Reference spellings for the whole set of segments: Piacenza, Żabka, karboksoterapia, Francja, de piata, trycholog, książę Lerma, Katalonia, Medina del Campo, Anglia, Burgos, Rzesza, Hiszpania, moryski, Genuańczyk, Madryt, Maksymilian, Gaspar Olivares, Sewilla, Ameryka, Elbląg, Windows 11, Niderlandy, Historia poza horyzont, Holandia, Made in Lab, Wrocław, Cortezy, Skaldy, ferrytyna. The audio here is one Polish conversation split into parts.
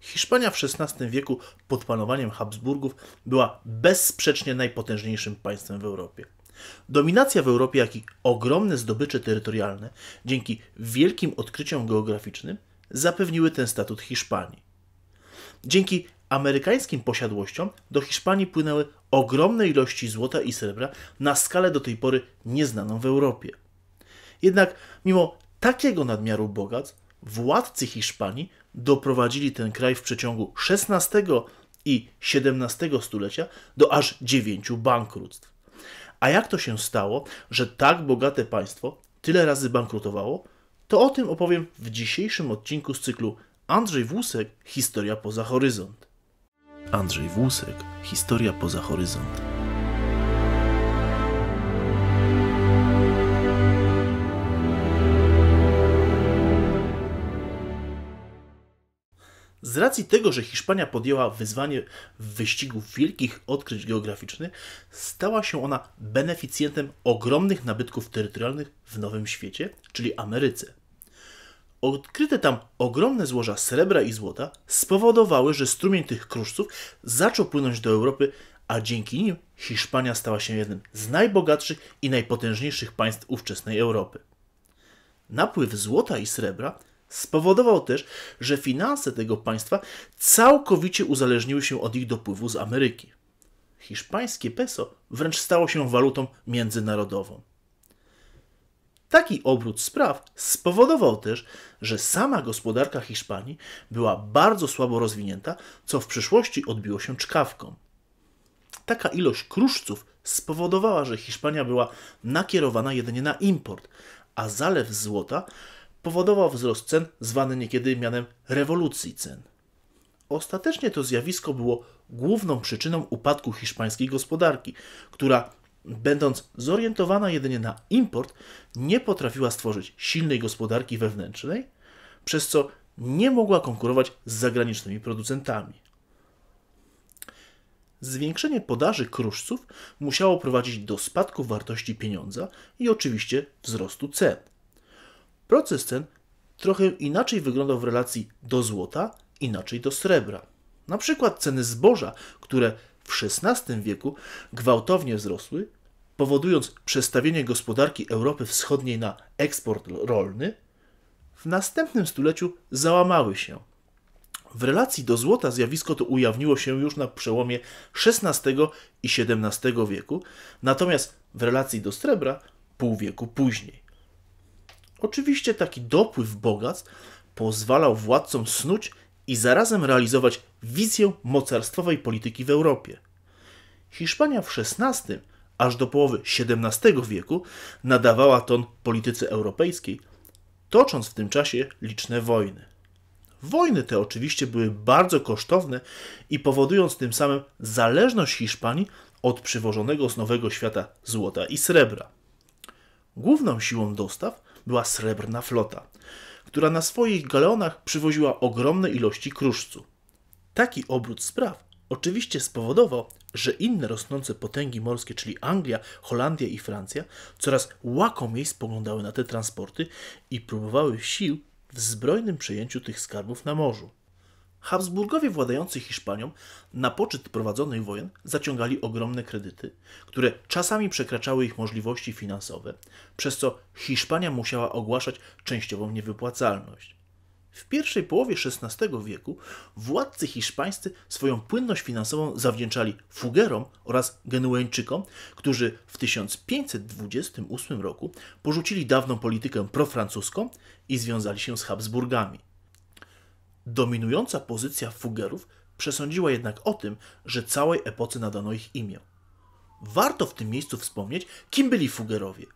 Hiszpania w XVI wieku pod panowaniem Habsburgów była bezsprzecznie najpotężniejszym państwem w Europie. Dominacja w Europie, jak i ogromne zdobycze terytorialne dzięki wielkim odkryciom geograficznym zapewniły ten statut Hiszpanii. Dzięki amerykańskim posiadłościom do Hiszpanii płynęły ogromne ilości złota i srebra na skalę do tej pory nieznaną w Europie. Jednak mimo takiego nadmiaru bogactw władcy Hiszpanii doprowadzili ten kraj w przeciągu XVI i XVII stulecia do aż 9 bankructw. A jak to się stało, że tak bogate państwo tyle razy bankrutowało, to o tym opowiem w dzisiejszym odcinku z cyklu Andrzej Włusek – Historia poza horyzont. Andrzej Włusek – Historia poza horyzont. Z racji tego, że Hiszpania podjęła wyzwanie w wyścigu wielkich odkryć geograficznych, stała się ona beneficjentem ogromnych nabytków terytorialnych w Nowym Świecie, czyli Ameryce. Odkryte tam ogromne złoża srebra i złota spowodowały, że strumień tych kruszców zaczął płynąć do Europy, a dzięki nim Hiszpania stała się jednym z najbogatszych i najpotężniejszych państw ówczesnej Europy. Napływ złota i srebra spowodował też, że finanse tego państwa całkowicie uzależniły się od ich dopływu z Ameryki. Hiszpańskie peso wręcz stało się walutą międzynarodową. Taki obrót spraw spowodował też, że sama gospodarka Hiszpanii była bardzo słabo rozwinięta, co w przyszłości odbiło się czkawką. Taka ilość kruszców spowodowała, że Hiszpania była nakierowana jedynie na import, a zalew złota powodował wzrost cen, zwany niekiedy mianem rewolucji cen. Ostatecznie to zjawisko było główną przyczyną upadku hiszpańskiej gospodarki, która, będąc zorientowana jedynie na import, nie potrafiła stworzyć silnej gospodarki wewnętrznej, przez co nie mogła konkurować z zagranicznymi producentami. Zwiększenie podaży kruszców musiało prowadzić do spadku wartości pieniądza i oczywiście wzrostu cen. Proces ten trochę inaczej wyglądał w relacji do złota, inaczej do srebra. Na przykład ceny zboża, które w XVI wieku gwałtownie wzrosły, powodując przestawienie gospodarki Europy Wschodniej na eksport rolny, w następnym stuleciu załamały się. W relacji do złota zjawisko to ujawniło się już na przełomie XVI i XVII wieku, natomiast w relacji do srebra pół wieku później. Oczywiście taki dopływ bogactw pozwalał władcom snuć i zarazem realizować wizję mocarstwowej polityki w Europie. Hiszpania w XVI aż do połowy XVII wieku nadawała ton polityce europejskiej, tocząc w tym czasie liczne wojny. Wojny te oczywiście były bardzo kosztowne i powodując tym samym zależność Hiszpanii od przywożonego z Nowego Świata złota i srebra. Główną siłą dostaw była Srebrna Flota, która na swoich galeonach przywoziła ogromne ilości kruszcu. Taki obrót spraw oczywiście spowodował, że inne rosnące potęgi morskie, czyli Anglia, Holandia i Francja, coraz łakomiej spoglądały na te transporty i próbowały sił w zbrojnym przejęciu tych skarbów na morzu. Habsburgowie władający Hiszpanią na poczet prowadzonych wojen zaciągali ogromne kredyty, które czasami przekraczały ich możliwości finansowe, przez co Hiszpania musiała ogłaszać częściową niewypłacalność. W pierwszej połowie XVI wieku władcy hiszpańscy swoją płynność finansową zawdzięczali Fuggerom oraz Genuańczykom, którzy w 1528 roku porzucili dawną politykę profrancuską i związali się z Habsburgami. Dominująca pozycja Fuggerów przesądziła jednak o tym, że całej epoce nadano ich imię. Warto w tym miejscu wspomnieć, kim byli Fuggerowie.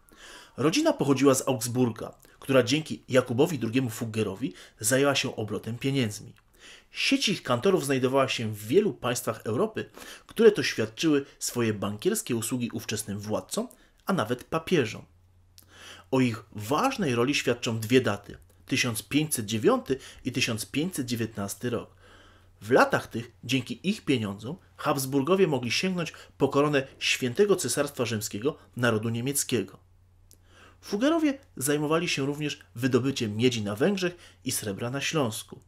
Rodzina pochodziła z Augsburga, która dzięki Jakubowi II Fuggerowi zajęła się obrotem pieniędzmi. Sieć ich kantorów znajdowała się w wielu państwach Europy, które to świadczyły swoje bankierskie usługi ówczesnym władcom, a nawet papieżom. O ich ważnej roli świadczą dwie daty: 1509 i 1519 rok. W latach tych, dzięki ich pieniądzom, Habsburgowie mogli sięgnąć po koronę Świętego Cesarstwa Rzymskiego narodu niemieckiego. Fuggerowie zajmowali się również wydobyciem miedzi na Węgrzech i srebra na Śląsku.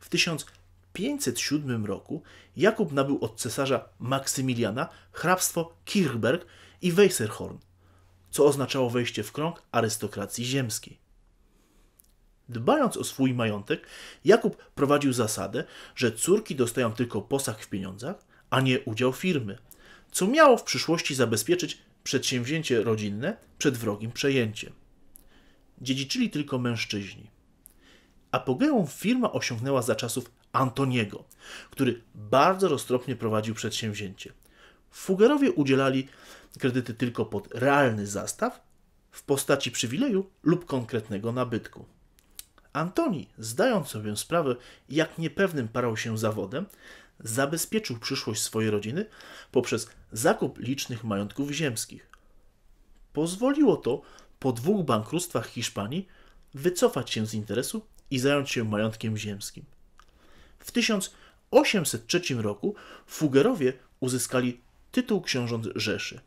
W 1519 507 roku Jakub nabył od cesarza Maksymiliana hrabstwo Kirchberg i Weisserhorn, co oznaczało wejście w krąg arystokracji ziemskiej. Dbając o swój majątek, Jakub prowadził zasadę, że córki dostają tylko posag w pieniądzach, a nie udział firmy, co miało w przyszłości zabezpieczyć przedsięwzięcie rodzinne przed wrogim przejęciem. Dziedziczyli tylko mężczyźni. Apogeum firma osiągnęła za czasów Antoniego, który bardzo roztropnie prowadził przedsięwzięcie. Fuggerowie udzielali kredyty tylko pod realny zastaw w postaci przywileju lub konkretnego nabytku. Antoni, zdając sobie sprawę, jak niepewnym parał się zawodem, zabezpieczył przyszłość swojej rodziny poprzez zakup licznych majątków ziemskich. Pozwoliło to po dwóch bankructwach Hiszpanii wycofać się z interesu i zająć się majątkiem ziemskim. W 1803 roku Fuggerowie uzyskali tytuł książąt Rzeszy.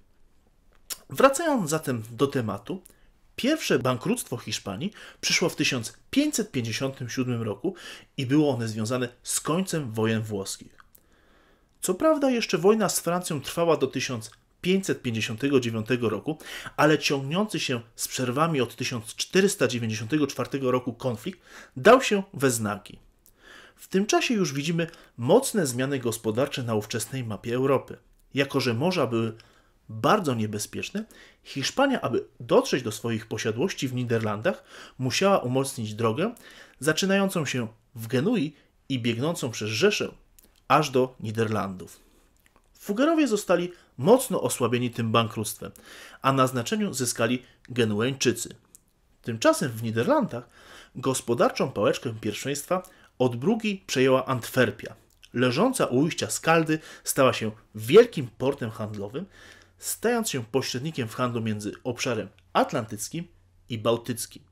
Wracając zatem do tematu, pierwsze bankructwo Hiszpanii przyszło w 1557 roku i było one związane z końcem wojen włoskich. Co prawda jeszcze wojna z Francją trwała do 1559 roku, ale ciągnący się z przerwami od 1494 roku konflikt dał się we znaki. W tym czasie już widzimy mocne zmiany gospodarcze na ówczesnej mapie Europy. Jako że morza były bardzo niebezpieczne, Hiszpania, aby dotrzeć do swoich posiadłości w Niderlandach, musiała umocnić drogę zaczynającą się w Genui i biegnącą przez Rzeszę aż do Niderlandów. Fuggerowie zostali mocno osłabieni tym bankructwem, a na znaczeniu zyskali Genuańczycy. Tymczasem w Niderlandach gospodarczą pałeczkę pierwszeństwa od Brugi przejęła Antwerpia. Leżąca u ujścia Skaldy stała się wielkim portem handlowym, stając się pośrednikiem w handlu między obszarem atlantyckim i bałtyckim.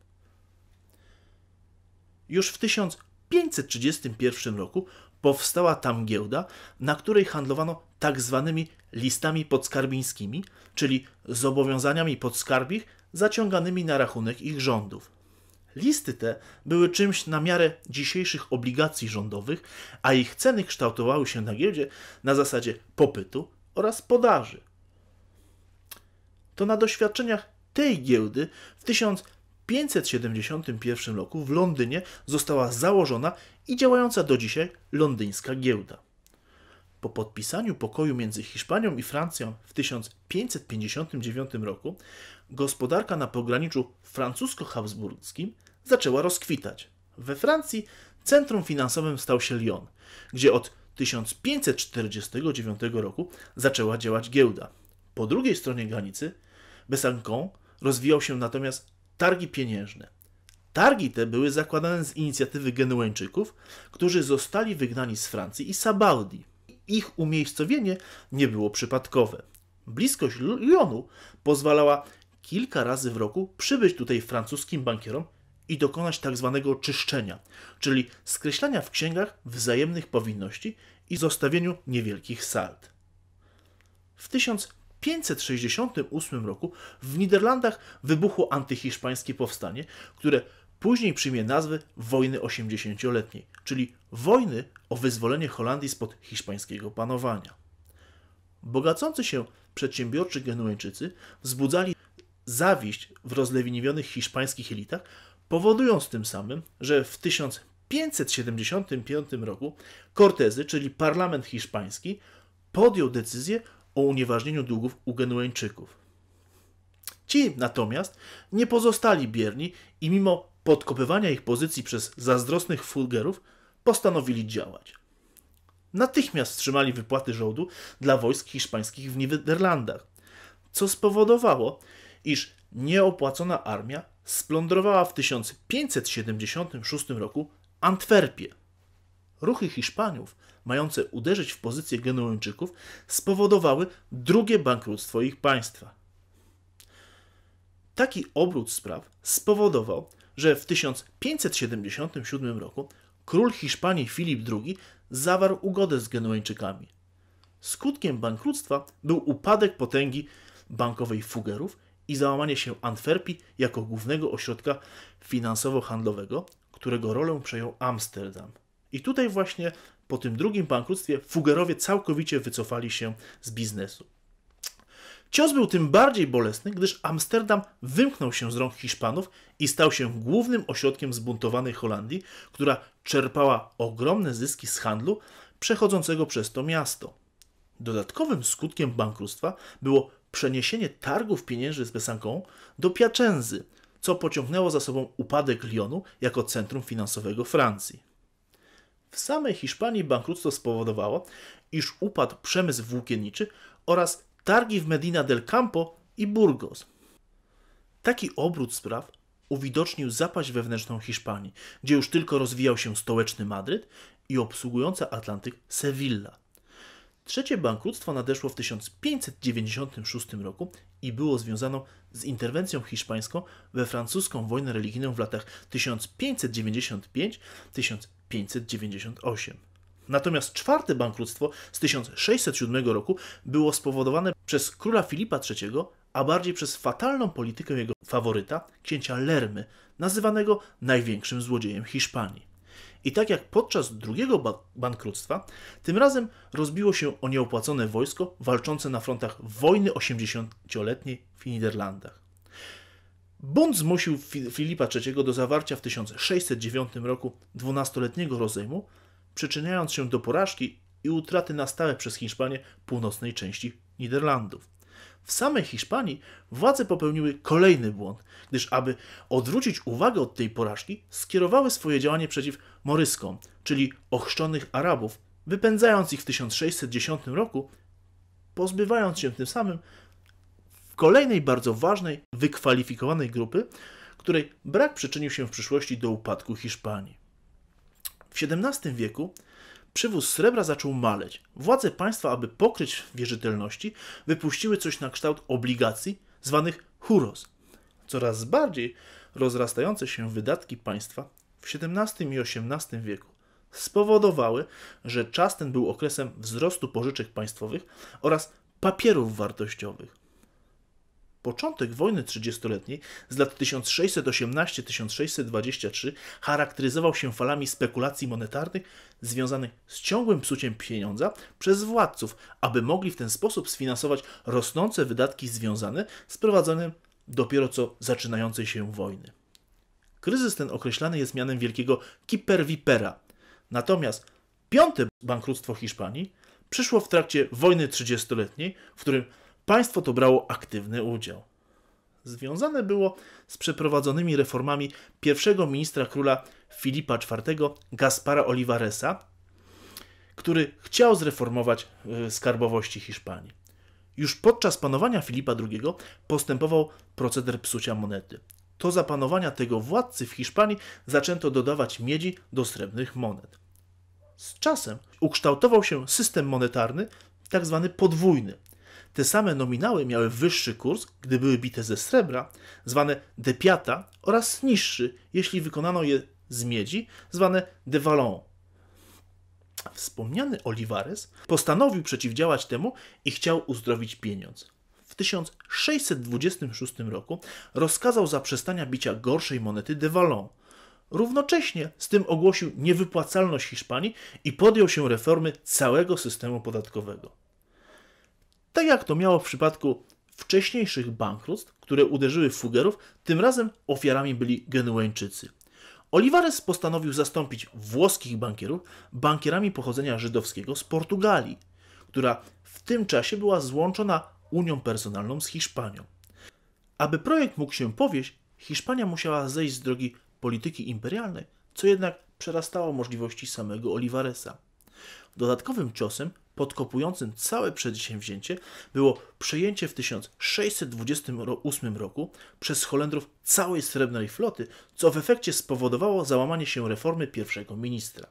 Już w 1531 roku powstała tam giełda, na której handlowano tak zwanymi listami podskarbińskimi, czyli zobowiązaniami podskarbich zaciąganymi na rachunek ich rządów. Listy te były czymś na miarę dzisiejszych obligacji rządowych, a ich ceny kształtowały się na giełdzie na zasadzie popytu oraz podaży. To na doświadczeniach tej giełdy w 1571 roku w Londynie została założona i działająca do dzisiaj londyńska giełda. Po podpisaniu pokoju między Hiszpanią i Francją w 1559 roku gospodarka na pograniczu francusko-habsburskim zaczęła rozkwitać. We Francji centrum finansowym stał się Lyon, gdzie od 1549 roku zaczęła działać giełda. Po drugiej stronie granicy, Besançon, rozwijał się natomiast targi pieniężne. Targi te były zakładane z inicjatywy Genuańczyków, którzy zostali wygnani z Francji i Sabaudii. Ich umiejscowienie nie było przypadkowe. Bliskość Lyonu pozwalała kilka razy w roku przybyć tutaj francuskim bankierom i dokonać tzw. czyszczenia, czyli skreślania w księgach wzajemnych powinności i zostawieniu niewielkich sald. W 1568 roku w Niderlandach wybuchło antyhiszpańskie powstanie, które później przyjmie nazwę Wojny Osiemdziesięcioletniej, czyli wojny o wyzwolenie Holandii spod hiszpańskiego panowania. Bogacący się przedsiębiorczy Genuańczycy wzbudzali zawiść w rozleniwionych hiszpańskich elitach, powodując tym samym, że w 1575 roku Cortezy, czyli parlament hiszpański, podjął decyzję o unieważnieniu długów u Genuańczyków. Ci natomiast nie pozostali bierni i mimo podkopywania ich pozycji przez zazdrosnych Fuggerów postanowili działać. Natychmiast wstrzymali wypłaty żołdu dla wojsk hiszpańskich w Niderlandach, co spowodowało, iż nieopłacona armia splądrowała w 1576 roku Antwerpię. Ruchy Hiszpanów mające uderzyć w pozycję Genuańczyków spowodowały drugie bankructwo ich państwa. Taki obrót spraw spowodował, że w 1577 roku król Hiszpanii Filip II zawarł ugodę z Genuańczykami. Skutkiem bankructwa był upadek potęgi bankowej Fuggerów i załamanie się Antwerpii jako głównego ośrodka finansowo-handlowego, którego rolę przejął Amsterdam. I tutaj właśnie Po tym drugim bankructwie Fuggerowie całkowicie wycofali się z biznesu. Cios był tym bardziej bolesny, gdyż Amsterdam wymknął się z rąk Hiszpanów i stał się głównym ośrodkiem zbuntowanej Holandii, która czerpała ogromne zyski z handlu przechodzącego przez to miasto. Dodatkowym skutkiem bankructwa było przeniesienie targów pieniężnych z Besançon do Piacenzy, co pociągnęło za sobą upadek Lyonu jako centrum finansowego Francji. W samej Hiszpanii bankructwo spowodowało, iż upadł przemysł włókienniczy oraz targi w Medina del Campo i Burgos. Taki obrót spraw uwidocznił zapaść wewnętrzną Hiszpanii, gdzie już tylko rozwijał się stołeczny Madryt i obsługująca Atlantyk Sewilla. Trzecie bankructwo nadeszło w 1596 roku i było związane z interwencją hiszpańską we francuską wojnę religijną w latach 1595–1598. Natomiast czwarte bankructwo z 1607 roku było spowodowane przez króla Filipa III, a bardziej przez fatalną politykę jego faworyta, księcia Lermy, nazywanego największym złodziejem Hiszpanii. I tak jak podczas drugiego bankructwa, tym razem rozbiło się o nieopłacone wojsko walczące na frontach wojny osiemdziesięcioletniej w Niderlandach. Bunt zmusił Filipa III do zawarcia w 1609 roku 12-letniego rozejmu, przyczyniając się do porażki i utraty na stałe przez Hiszpanię północnej części Niderlandów. W samej Hiszpanii władze popełniły kolejny błąd, gdyż aby odwrócić uwagę od tej porażki, skierowały swoje działanie przeciw Moryskom, czyli ochrzczonych Arabów, wypędzając ich w 1610 roku, pozbywając się tym samym kolejnej bardzo ważnej, wykwalifikowanej grupy, której brak przyczynił się w przyszłości do upadku Hiszpanii. W XVII wieku przywóz srebra zaczął maleć. Władze państwa, aby pokryć wierzytelności, wypuściły coś na kształt obligacji zwanych huros. Coraz bardziej rozrastające się wydatki państwa w XVII i XVIII wieku spowodowały, że czas ten był okresem wzrostu pożyczek państwowych oraz papierów wartościowych. Początek wojny trzydziestoletniej z lat 1618–1623 charakteryzował się falami spekulacji monetarnych związanych z ciągłym psuciem pieniądza przez władców, aby mogli w ten sposób sfinansować rosnące wydatki związane z prowadzeniem dopiero co zaczynającej się wojny. Kryzys ten określany jest mianem wielkiego kiperwipera. Natomiast piąte bankructwo Hiszpanii przyszło w trakcie wojny trzydziestoletniej, w którym państwo to brało aktywny udział. Związane było z przeprowadzonymi reformami pierwszego ministra króla Filipa IV, Gaspara Olivaresa, który chciał zreformować skarbowości Hiszpanii. Już podczas panowania Filipa II postępował proceder psucia monety. To za panowania tego władcy w Hiszpanii zaczęto dodawać miedzi do srebrnych monet. Z czasem ukształtował się system monetarny, tak zwany podwójny. Te same nominały miały wyższy kurs, gdy były bite ze srebra, zwane de piata, oraz niższy, jeśli wykonano je z miedzi, zwane de vallon. Wspomniany Olivares postanowił przeciwdziałać temu i chciał uzdrowić pieniądz. W 1626 roku rozkazał zaprzestania bicia gorszej monety de vallon. Równocześnie z tym ogłosił niewypłacalność Hiszpanii i podjął się reformy całego systemu podatkowego. Tak jak to miało w przypadku wcześniejszych bankructw, które uderzyły w Fuggerów, tym razem ofiarami byli Genuańczycy. Olivares postanowił zastąpić włoskich bankierów bankierami pochodzenia żydowskiego z Portugalii, która w tym czasie była złączona unią personalną z Hiszpanią. Aby projekt mógł się powieść, Hiszpania musiała zejść z drogi polityki imperialnej, co jednak przerastało możliwości samego Olivaresa. Dodatkowym ciosem podkopującym całe przedsięwzięcie było przejęcie w 1628 roku przez Holendrów całej Srebrnej Floty, co w efekcie spowodowało załamanie się reformy pierwszego ministra.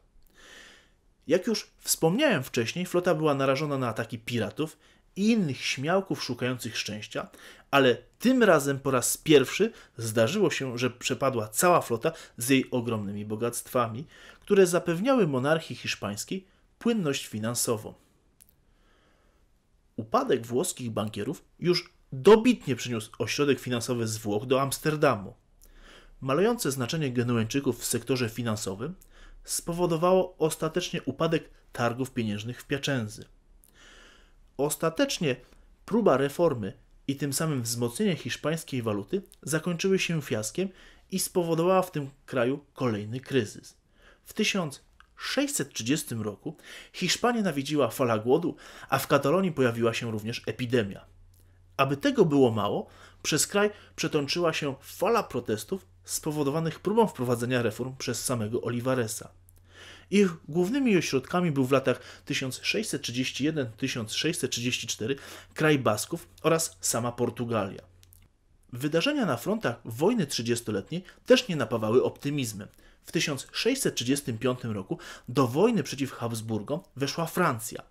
Jak już wspomniałem wcześniej, flota była narażona na ataki piratów i innych śmiałków szukających szczęścia, ale tym razem po raz pierwszy zdarzyło się, że przepadła cała flota z jej ogromnymi bogactwami, które zapewniały monarchii hiszpańskiej płynność finansową. Upadek włoskich bankierów już dobitnie przyniósł ośrodek finansowy z Włoch do Amsterdamu. Malejące znaczenie Genuańczyków w sektorze finansowym spowodowało ostatecznie upadek targów pieniężnych w Piacenzy. Ostatecznie próba reformy i tym samym wzmocnienie hiszpańskiej waluty zakończyły się fiaskiem i spowodowała w tym kraju kolejny kryzys. W 1630 roku Hiszpanię nawiedziła fala głodu, a w Katalonii pojawiła się również epidemia. Aby tego było mało, przez kraj przetączyła się fala protestów spowodowanych próbą wprowadzenia reform przez samego Olivaresa. Ich głównymi ośrodkami był w latach 1631-1634 kraj Basków oraz sama Portugalia. Wydarzenia na frontach wojny trzydziestoletniej też nie napawały optymizmem. W 1635 roku do wojny przeciw Habsburgom weszła Francja.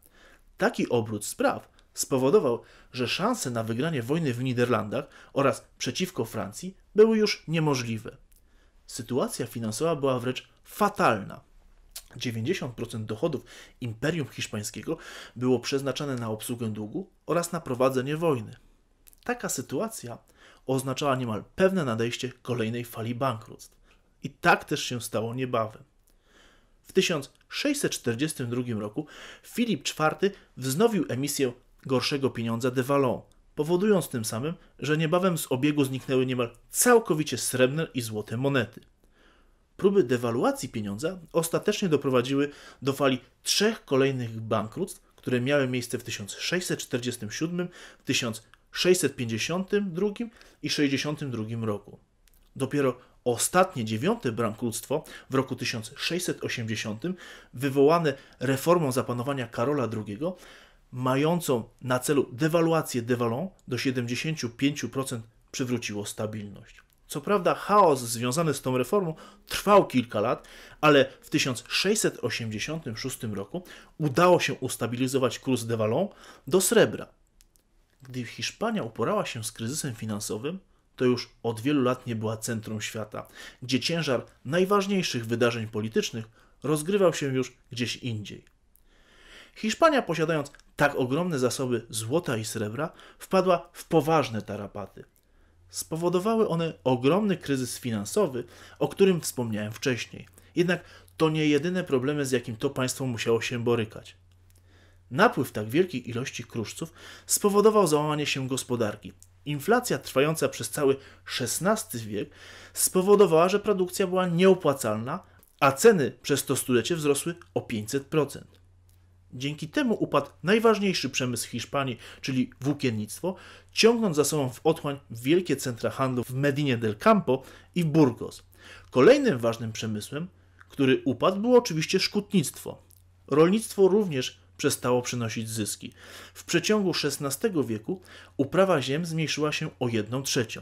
Taki obrót spraw spowodował, że szanse na wygranie wojny w Niderlandach oraz przeciwko Francji były już niemożliwe. Sytuacja finansowa była wręcz fatalna. 90% dochodów Imperium Hiszpańskiego było przeznaczane na obsługę długu oraz na prowadzenie wojny. Taka sytuacja oznaczała niemal pewne nadejście kolejnej fali bankructw. I tak też się stało niebawem. W 1642 roku Filip IV wznowił emisję gorszego pieniądza de vallon, powodując tym samym, że niebawem z obiegu zniknęły niemal całkowicie srebrne i złote monety. Próby dewaluacji pieniądza ostatecznie doprowadziły do fali trzech kolejnych bankructw, które miały miejsce w 1647, 1652 i 1662 roku. Dopiero ostatnie dziewiąte bankructwo w roku 1680, wywołane reformą zapanowania Karola II, mającą na celu dewaluację de vallon do 75%, przywróciło stabilność. Co prawda chaos związany z tą reformą trwał kilka lat, ale w 1686 roku udało się ustabilizować kurs de vallon do srebra. Gdy Hiszpania uporała się z kryzysem finansowym, to już od wielu lat nie była centrum świata, gdzie ciężar najważniejszych wydarzeń politycznych rozgrywał się już gdzieś indziej. Hiszpania, posiadając tak ogromne zasoby złota i srebra, wpadła w poważne tarapaty. Spowodowały one ogromny kryzys finansowy, o którym wspomniałem wcześniej. Jednak to nie jedyne problemy, z jakim to państwo musiało się borykać. Napływ tak wielkiej ilości kruszców spowodował załamanie się gospodarki. Inflacja trwająca przez cały XVI wiek spowodowała, że produkcja była nieopłacalna, a ceny przez to stulecie wzrosły o 500%. Dzięki temu upadł najważniejszy przemysł Hiszpanii, czyli włókiennictwo, ciągnąc za sobą w otchłań wielkie centra handlu w Medinie del Campo i Burgos. Kolejnym ważnym przemysłem, który upadł, było oczywiście szkutnictwo. Rolnictwo również przestało przynosić zyski. W przeciągu XVI wieku uprawa ziem zmniejszyła się o 1/3.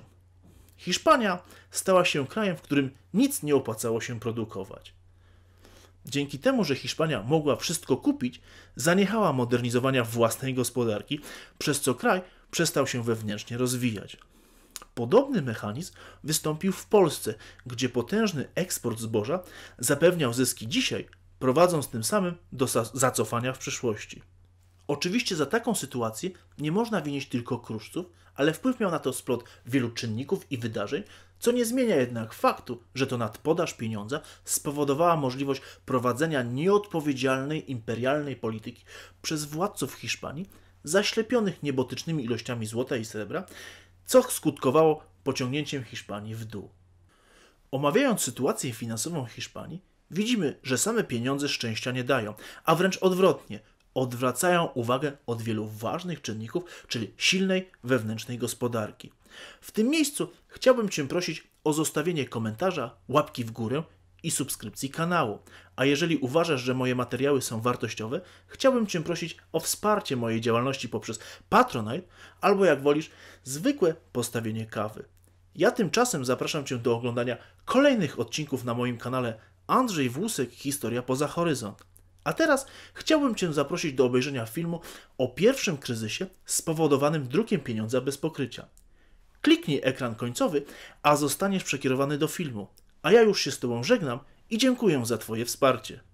Hiszpania stała się krajem, w którym nic nie opłacało się produkować. Dzięki temu, że Hiszpania mogła wszystko kupić, zaniechała modernizowania własnej gospodarki, przez co kraj przestał się wewnętrznie rozwijać. Podobny mechanizm wystąpił w Polsce, gdzie potężny eksport zboża zapewniał zyski dzisiaj, prowadząc tym samym do zacofania w przyszłości. Oczywiście za taką sytuację nie można winić tylko kruszców, ale wpływ miał na to splot wielu czynników i wydarzeń, co nie zmienia jednak faktu, że to nadpodaż pieniądza spowodowała możliwość prowadzenia nieodpowiedzialnej imperialnej polityki przez władców Hiszpanii, zaślepionych niebotycznymi ilościami złota i srebra, co skutkowało pociągnięciem Hiszpanii w dół. Omawiając sytuację finansową Hiszpanii, widzimy, że same pieniądze szczęścia nie dają, a wręcz odwrotnie, odwracają uwagę od wielu ważnych czynników, czyli silnej wewnętrznej gospodarki. W tym miejscu chciałbym Cię prosić o zostawienie komentarza, łapki w górę i subskrypcji kanału. A jeżeli uważasz, że moje materiały są wartościowe, chciałbym Cię prosić o wsparcie mojej działalności poprzez Patronite albo, jak wolisz, zwykłe postawienie kawy. Ja tymczasem zapraszam Cię do oglądania kolejnych odcinków na moim kanale Andrzej Włusek, Historia poza horyzont. A teraz chciałbym Cię zaprosić do obejrzenia filmu o pierwszym kryzysie spowodowanym drukiem pieniądza bez pokrycia. Kliknij ekran końcowy, a zostaniesz przekierowany do filmu. A ja już się z Tobą żegnam i dziękuję za Twoje wsparcie.